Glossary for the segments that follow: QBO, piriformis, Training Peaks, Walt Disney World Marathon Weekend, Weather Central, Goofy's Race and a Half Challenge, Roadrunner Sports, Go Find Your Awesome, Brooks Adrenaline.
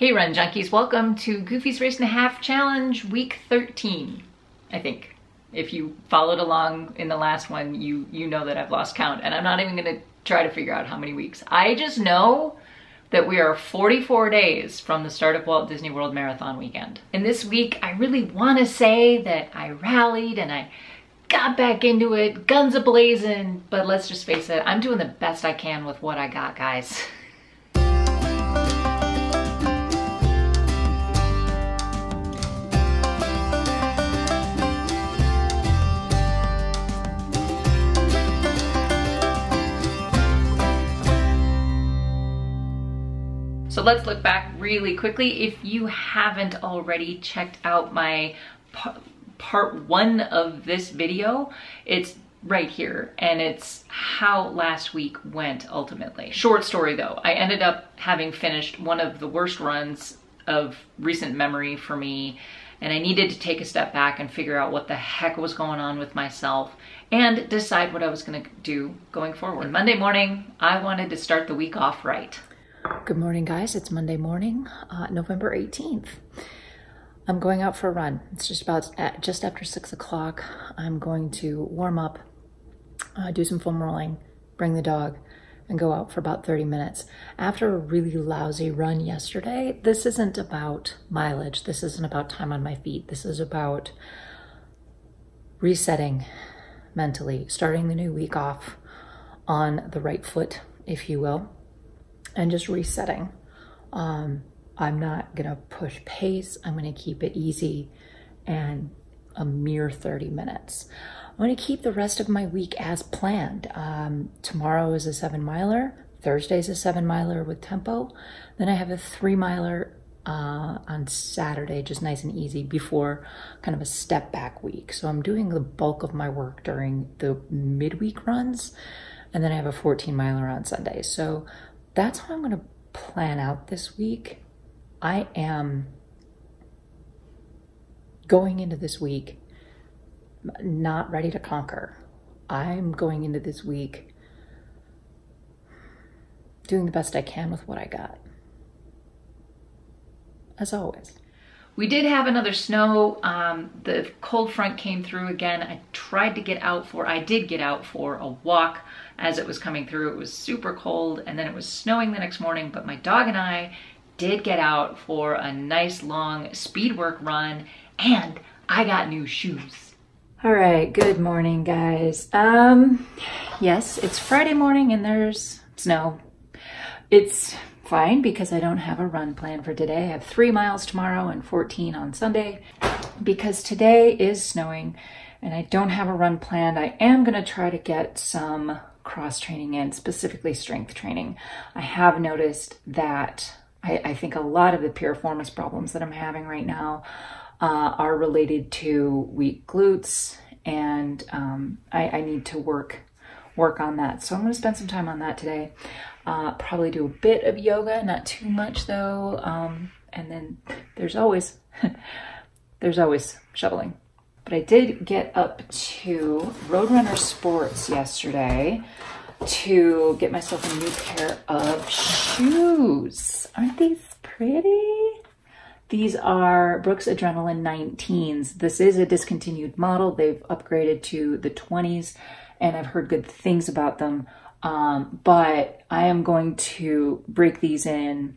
Hey Run Junkies, welcome to Goofy's Race and a Half Challenge week 13, I think. If you followed along in the last one, you know that I've lost count, and I'm not even gonna try to figure out how many weeks. I just know that we are 44 days from the start of Walt Disney World Marathon Weekend. And this week, I really wanna say that I rallied and I got back into it, guns a-blazing, but let's just face it, I'm doing the best I can with what I got, guys. So let's look back really quickly. If you haven't already checked out my part one of this video, it's right here, and it's how last week went ultimately. Short story though, I ended up having finished one of the worst runs of recent memory for me, and I needed to take a step back and figure out what the heck was going on with myself and decide what I was gonna do going forward. And Monday morning, I wanted to start the week off right. Good morning, guys. It's Monday morning, November 18th. I'm going out for a run. It's just after 6 o'clock. I'm going to warm up, do some foam rolling, bring the dog, and go out for about 30 minutes. After a really lousy run yesterday, this isn't about mileage. This isn't about time on my feet. This is about resetting mentally, starting the new week off on the right foot, if you will. And just resetting. I'm not gonna push pace. I'm gonna keep it easy and a mere 30 minutes. I'm gonna keep the rest of my week as planned. Tomorrow is a 7-miler. Thursday's a 7-miler with tempo. Then I have a 3-miler on Saturday, just nice and easy before kind of a step back week. So I'm doing the bulk of my work during the midweek runs. And then I have a 14-miler on Sunday. So that's how I'm gonna plan out this week. I am going into this week not ready to conquer. I'm going into this week doing the best I can with what I got, as always. We did have another snow. The cold front came through again. I did get out for a walk as it was coming through. It was super cold, and then it was snowing the next morning, but my dog and I did get out for a nice long speed work run, and I got new shoes. All right, good morning, guys. Yes, it's Friday morning and there's snow. It's fine because I don't have a run plan for today. I have 3 miles tomorrow and 14 on Sunday. Because today is snowing and I don't have a run planned, I am going to try to get some cross training in, specifically strength training. I have noticed that I think a lot of the piriformis problems that I'm having right now are related to weak glutes, and I need to work on that. So I'm going to spend some time on that today. Probably do a bit of yoga, not too much though. And then there's always, shoveling. But I did get up to Roadrunner Sports yesterday to get myself a new pair of shoes. Aren't these pretty? These are Brooks Adrenaline 19s. This is a discontinued model. They've upgraded to the 20s, and I've heard good things about them. But I am going to break these in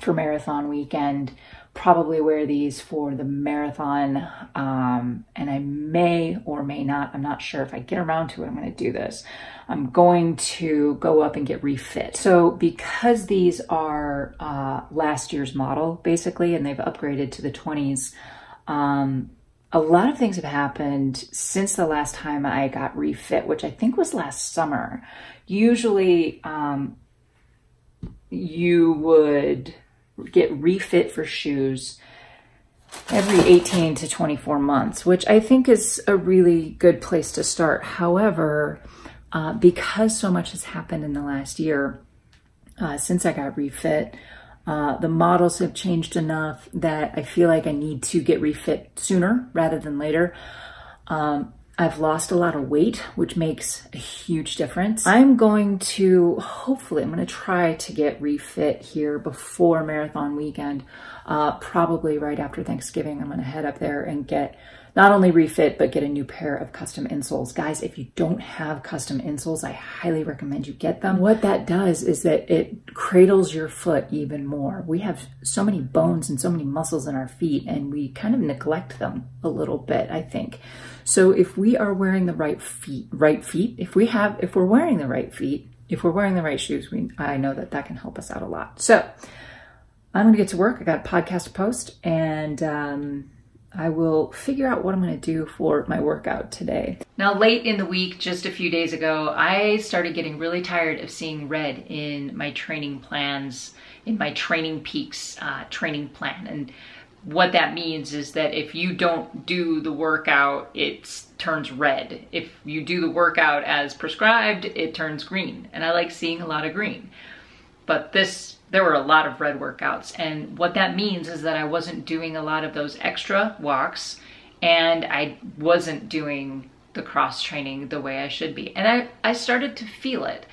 for marathon weekend, probably wear these for the marathon. And I may or may not, I'm not sure if I get around to it, I'm going to do this. I'm going to go up and get refit. So because these are last year's model basically, and they've upgraded to the 20s, a lot of things have happened since the last time I got refit, which I think was last summer. Usually you would get refit for shoes every 18 to 24 months, which I think is a really good place to start. However, because so much has happened in the last year since I got refit, the models have changed enough that I feel like I need to get refit sooner rather than later. I've lost a lot of weight, which makes a huge difference. I'm going to try to get refit here before marathon weekend, probably right after Thanksgiving. I'm gonna head up there and get not only refit, but get a new pair of custom insoles. Guys, if you don't have custom insoles, I highly recommend you get them. What that does is that it cradles your foot even more. We have so many bones and so many muscles in our feet, and we kind of neglect them a little bit, I think. So if we are wearing the if we're wearing the right shoes, I know that that can help us out a lot. So I'm gonna get to work. I got a podcast to post, and I will figure out what I'm gonna do for my workout today. Now, late in the week, just a few days ago, I started getting really tired of seeing red in my training plans, in my Training Peaks training plan. And what that means is that if you don't do the workout, it turns red. If you do the workout as prescribed, it turns green. And I like seeing a lot of green. But there were a lot of red workouts, and what that means is that I wasn't doing a lot of those extra walks, and I wasn't doing the cross training the way I should be. And I started to feel it.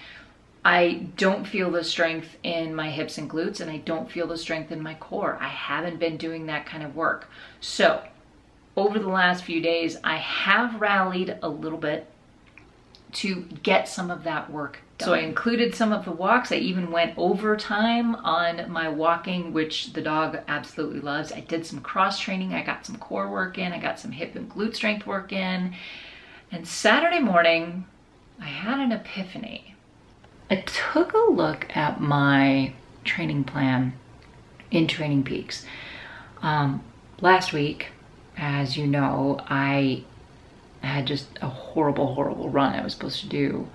I don't feel the strength in my hips and glutes, and I don't feel the strength in my core. I haven't been doing that kind of work. So over the last few days, I have rallied a little bit to get some of that work done. So I included some of the walks. I even went overtime on my walking, which the dog absolutely loves. I did some cross training. I got some core work in. I got some hip and glute strength work in. And Saturday morning, I had an epiphany. I took a look at my training plan in Training Peaks. Last week, as you know, I had just a horrible, horrible run. I was supposed to do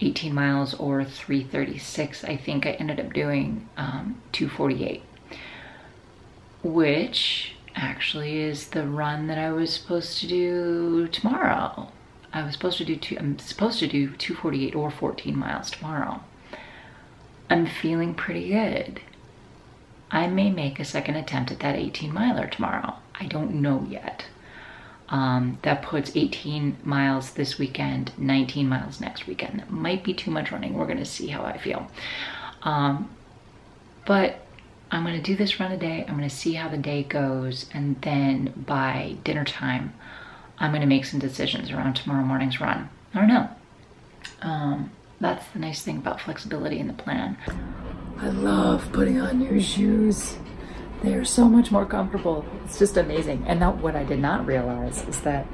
18 miles or 3:36. I think I ended up doing 2:48, which actually is the run that I was supposed to do tomorrow. I'm supposed to do 2:48 or 14 miles tomorrow. I'm feeling pretty good. I may make a second attempt at that 18 miler tomorrow. I don't know yet. That puts 18 miles this weekend, 19 miles next weekend. That might be too much running. We're going to see how I feel. But I'm going to do this run a day. I'm going to see how the day goes. And then by dinner time, I'm going to make some decisions around tomorrow morning's run. I don't know. That's the nice thing about flexibility in the plan. I love putting on new shoes. They are so much more comfortable. It's just amazing. And now what I did not realize is that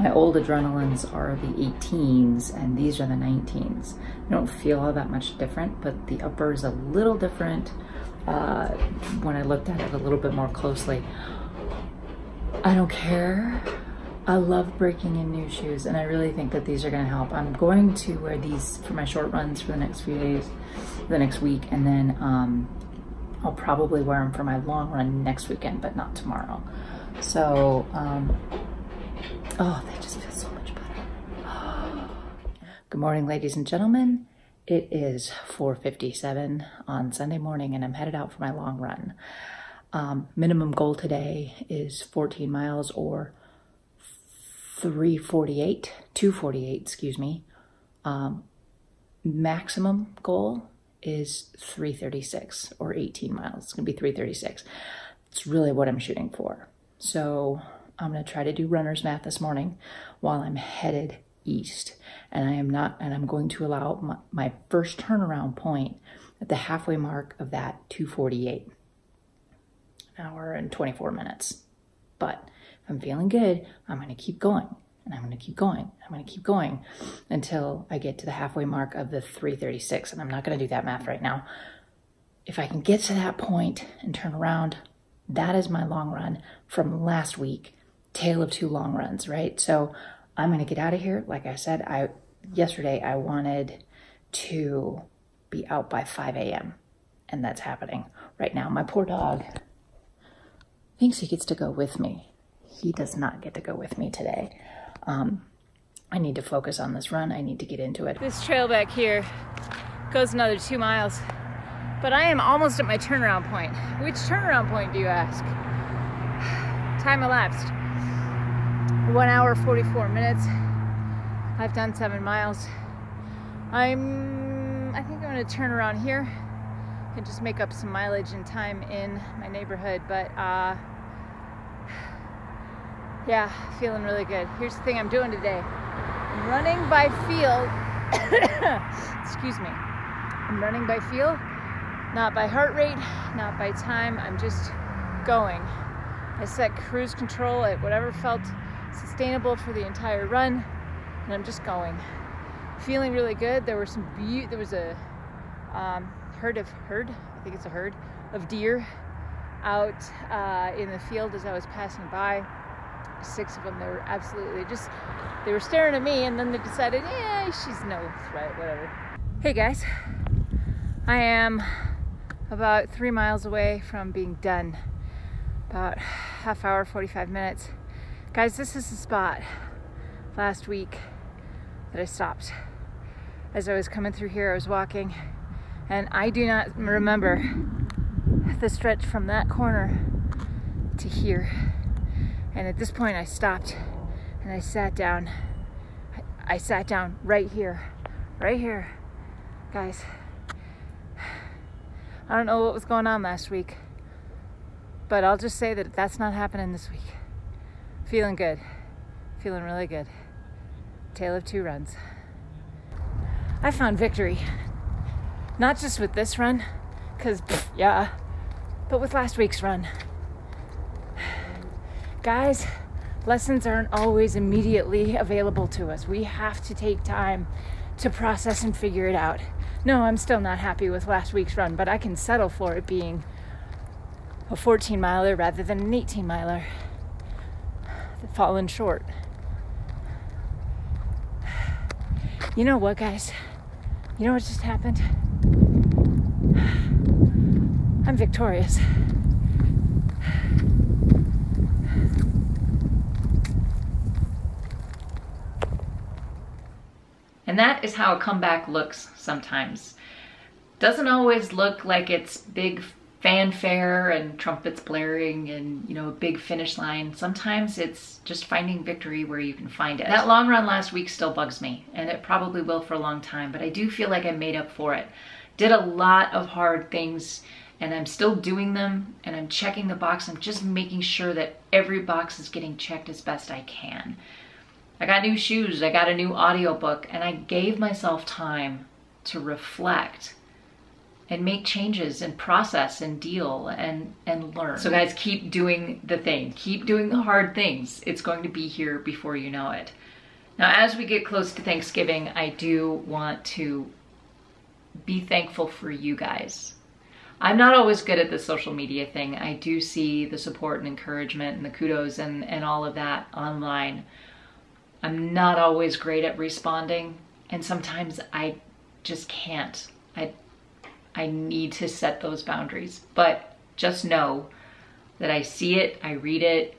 my old Adrenalines are the 18s and these are the 19s. I don't feel all that much different, but the upper is a little different when I looked at it a little bit more closely. I don't care. I love breaking in new shoes, and I really think that these are gonna help. I'm going to wear these for my short runs for the next few days, the next week, and then I'll probably wear them for my long run next weekend, but not tomorrow. So, oh, they just feel so much better. Good morning, ladies and gentlemen. It is 4:57 on Sunday morning, and I'm headed out for my long run. Minimum goal today is 14 miles or 2:48, excuse me. Maximum goal is 3:36 or 18 miles. It's gonna be 3:36. It's really what I'm shooting for. So I'm gonna try to do runner's math this morning while I'm headed east. And I'm going to allow my first turnaround point at the halfway mark of that 2:48, an hour and 24 minutes. But if I'm feeling good, I'm gonna keep going. And I'm gonna keep going, I'm gonna keep going until I get to the halfway mark of the 3:36, and I'm not gonna do that math right now. If I can get to that point and turn around, that is my long run from last week, tale of two long runs, right? So I'm gonna get out of here. Like I said, yesterday I wanted to be out by 5 a.m. and that's happening right now. My poor dog thinks he gets to go with me. He does not get to go with me today. I need to focus on this run. I need to get into it. This trail back here goes another 2 miles, but I am almost at my turnaround point. Which turnaround point, do you ask? Time elapsed. 1 hour, 44 minutes. I've done 7 miles. I think I'm going to turn around here and just make up some mileage and time in my neighborhood, but yeah, feeling really good. Here's the thing I'm doing today. I'm running by feel. Excuse me. I'm running by feel, not by heart rate, not by time. I'm just going. I set cruise control at whatever felt sustainable for the entire run, and I'm just going. Feeling really good. There were some there was a herd of deer out in the field as I was passing by. 6 of them. They were absolutely just, they were staring at me, and then they decided, yeah, she's no threat, whatever. Hey guys, I am about 3 miles away from being done. About half hour, 45 minutes. Guys, this is the spot last week that I stopped. As I was coming through here, I was walking, and I do not remember the stretch from that corner to here. And at this point I stopped and I sat down. I sat down right here, Guys, I don't know what was going on last week, but I'll just say that that's not happening this week. Feeling good, feeling really good. Tale of 2 runs. I found victory, not just with this run, cause pff, yeah, but with last week's run. Guys, lessons aren't always immediately available to us. We have to take time to process and figure it out. No, I'm still not happy with last week's run, but I can settle for it being a 14-miler rather than an 18-miler. I've fallen short. You know what, guys? You know what just happened? I'm victorious. And that is how a comeback looks sometimes. Doesn't always look like it's big fanfare and trumpets blaring and, you know, a big finish line. Sometimes it's just finding victory where you can find it. That long run last week still bugs me, and it probably will for a long time, but I do feel like I made up for it. Did a lot of hard things, and I'm still doing them, and I'm checking the box. I'm just making sure that every box is getting checked as best I can. I got new shoes, I got a new audiobook, and I gave myself time to reflect and make changes and process and deal and learn. So guys, keep doing the thing. Keep doing the hard things. It's going to be here before you know it. Now, as we get close to Thanksgiving, I do want to be thankful for you guys. I'm not always good at the social media thing. I do see the support and encouragement and the kudos and all of that online. I'm not always great at responding, and sometimes I just can't. I need to set those boundaries, but just know that I see it, I read it,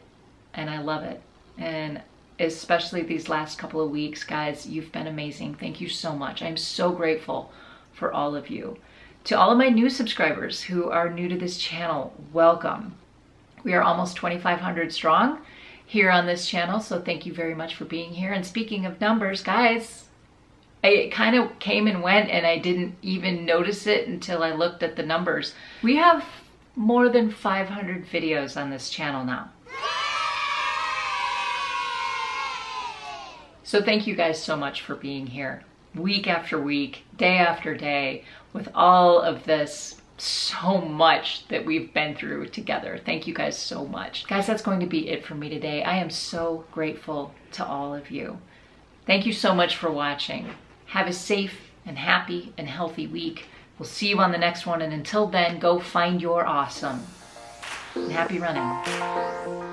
and I love it. And especially these last couple of weeks, guys, you've been amazing. Thank you so much. I'm so grateful for all of you. To all of my new subscribers who are new to this channel, welcome. We are almost 2,500 strong here on this channel, so thank you very much for being here. And speaking of numbers, guys, it kind of came and went, and I didn't even notice it until I looked at the numbers. We have more than 500 videos on this channel now. So thank you guys so much for being here week after week, day after day, with all of this, so much that we've been through together. Thank you guys so much. Guys, that's going to be it for me today. I am so grateful to all of you. Thank you so much for watching. Have a safe and happy and healthy week. We'll see you on the next one, and until then, go find your awesome. And happy running.